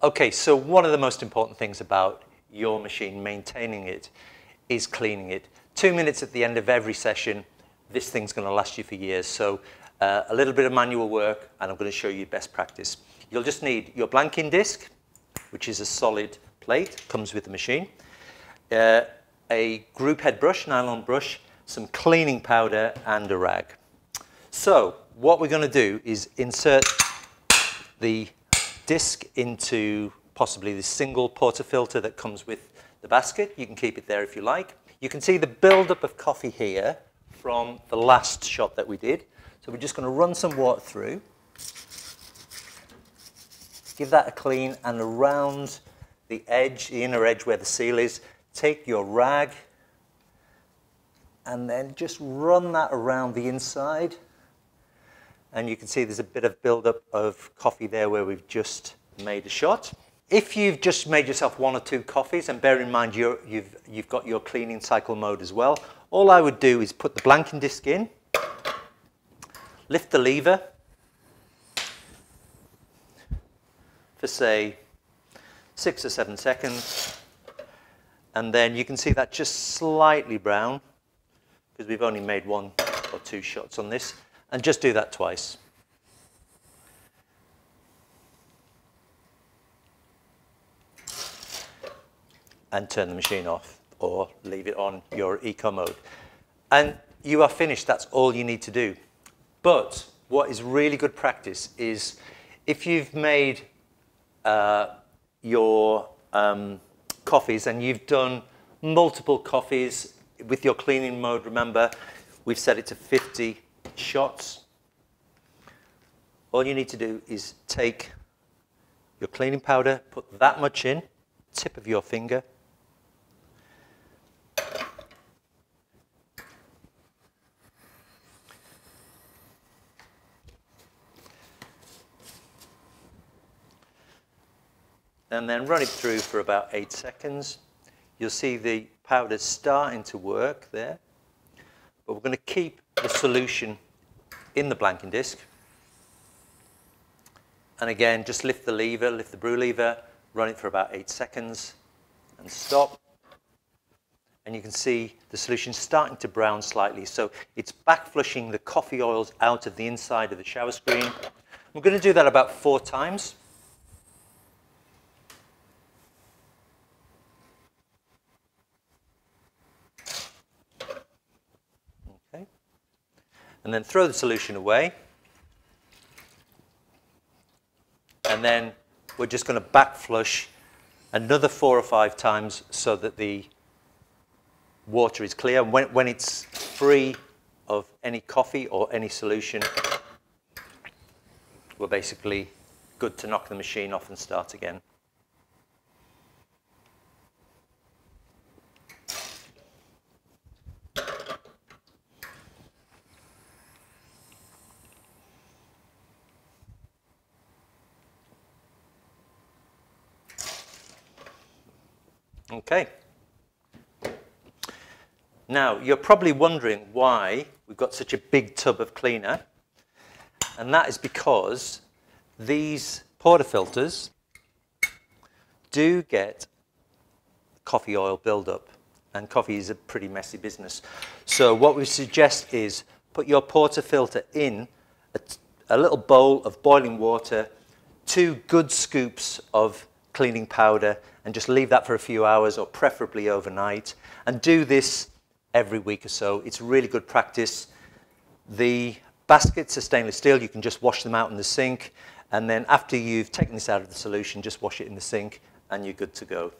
Okay, so one of the most important things about your machine, maintaining it, is cleaning it. 2 minutes at the end of every session, this thing's going to last you for years. So a little bit of manual work, and I'm going to show you best practice. You'll just need your blanking disc, which is a solid plate, comes with the machine, a group head brush, nylon brush, some cleaning powder, and a rag. So what we're going to do is insert the disc into possibly the single portafilter that comes with the basket. You can keep it there if you like. You can see the buildup of coffee here from the last shot that we did. So we're just going to run some water through, give that a clean, and around the edge, the inner edge where the seal is, take your rag and then just run that around the inside. And you can see there's a bit of buildup of coffee there where we've just made a shot. If you've just made yourself one or two coffees, and bear in mind you've got your cleaning cycle mode as well, all I would do is put the blanking disc in, lift the lever for say 6 or 7 seconds, and then you can see that just slightly brown because we've only made 1 or 2 shots on this, and just do that twice. And turn the machine off or leave it on your eco mode. And you are finished, that's all you need to do. But what is really good practice is if you've made your coffees and you've done multiple coffees with your cleaning mode, remember, we've set it to 50 shots. All you need to do is take your cleaning powder, put that much in, tip of your finger, and then run it through for about 8 seconds. You'll see the powder starting to work there, but we're going to keep the solution in the blanking disc. And again, just lift the lever, lift the brew lever, run it for about 8 seconds, and stop. And you can see the solution starting to brown slightly. So it's back flushing the coffee oils out of the inside of the shower screen. We're going to do that about 4 times. And then throw the solution away. And then we're just going to back flush another 4 or 5 times so that the water is clear. When it's free of any coffee or any solution, we're basically good to knock the machine off and start again. Okay, now you're probably wondering why we've got such a big tub of cleaner, and that is because these portafilters do get coffee oil buildup, and coffee is a pretty messy business. So what we suggest is put your portafilter in a little bowl of boiling water, 2 good scoops of cleaning powder, and just leave that for a few hours or preferably overnight, and do this every week or so. It's really good practice. The baskets are stainless steel. You can just wash them out in the sink, and then after you've taken this out of the solution, just wash it in the sink and you're good to go.